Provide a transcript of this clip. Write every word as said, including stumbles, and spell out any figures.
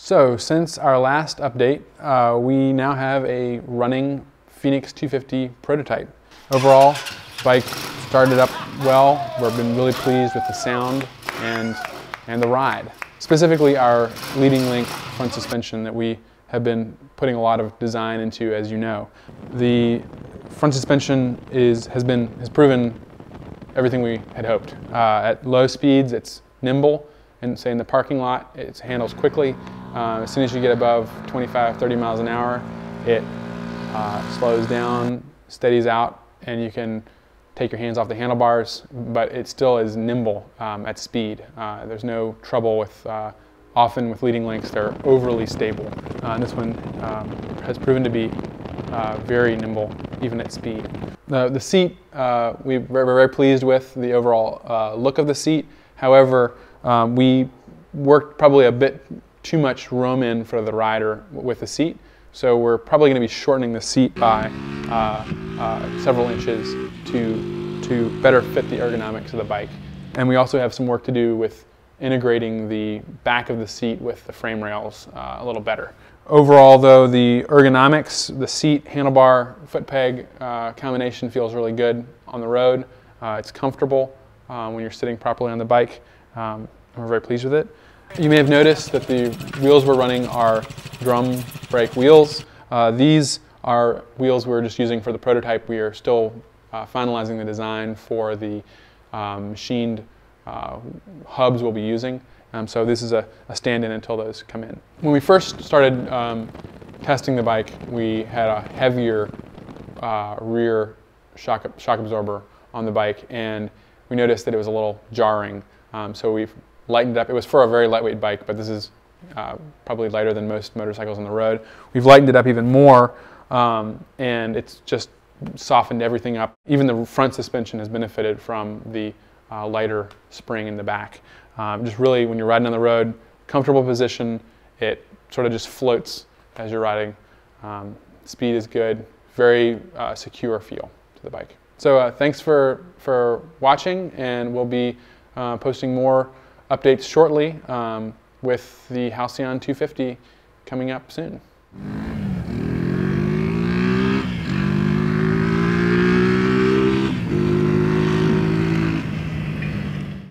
So since our last update, uh, we now have a running Phoenix two fifty prototype. Overall, the bike started up well. We've been really pleased with the sound and, and the ride. Specifically our leading link front suspension that we have been putting a lot of design into, as you know. The front suspension is, has, been, has proven everything we had hoped. Uh, at low speeds, it's nimble, and say in the parking lot, it handles quickly. Uh, as soon as you get above twenty-five, thirty miles an hour, it uh, slows down, steadies out, and you can take your hands off the handlebars, but it still is nimble um, at speed. Uh, there's no trouble with, uh, often with leading links, they're overly stable. Uh, and this one um, has proven to be uh, very nimble, even at speed. The, the seat, uh, we were very pleased with the overall uh, look of the seat. However, um, we worked probably a bit too much room in for the rider with the seat. So we're probably going to be shortening the seat by uh, uh, several inches to, to better fit the ergonomics of the bike. And we also have some work to do with integrating the back of the seat with the frame rails uh, a little better. Overall though, the ergonomics, the seat, handlebar, foot peg uh, combination feels really good on the road. Uh, it's comfortable uh, when you're sitting properly on the bike. Um, we're very pleased with it. You may have noticed that the wheels we're running are drum brake wheels. Uh, these are wheels we're just using for the prototype. We are still uh, finalizing the design for the um, machined uh, hubs we'll be using. Um, so this is a, a stand-in until those come in. When we first started um, testing the bike, we had a heavier uh, rear shock, shock absorber on the bike, and we noticed that it was a little jarring. Um, so we've lightened it up. It was for a very lightweight bike, but this is uh, probably lighter than most motorcycles on the road. We've lightened it up even more, um, and it's just softened everything up. Even the front suspension has benefited from the uh, lighter spring in the back. Um, just really, when you're riding on the road, comfortable position, it sort of just floats as you're riding. Um, speed is good, very uh, secure feel to the bike. So uh, thanks for, for watching, and we'll be uh, posting more updates shortly um, with the Halcyon two fifty coming up soon.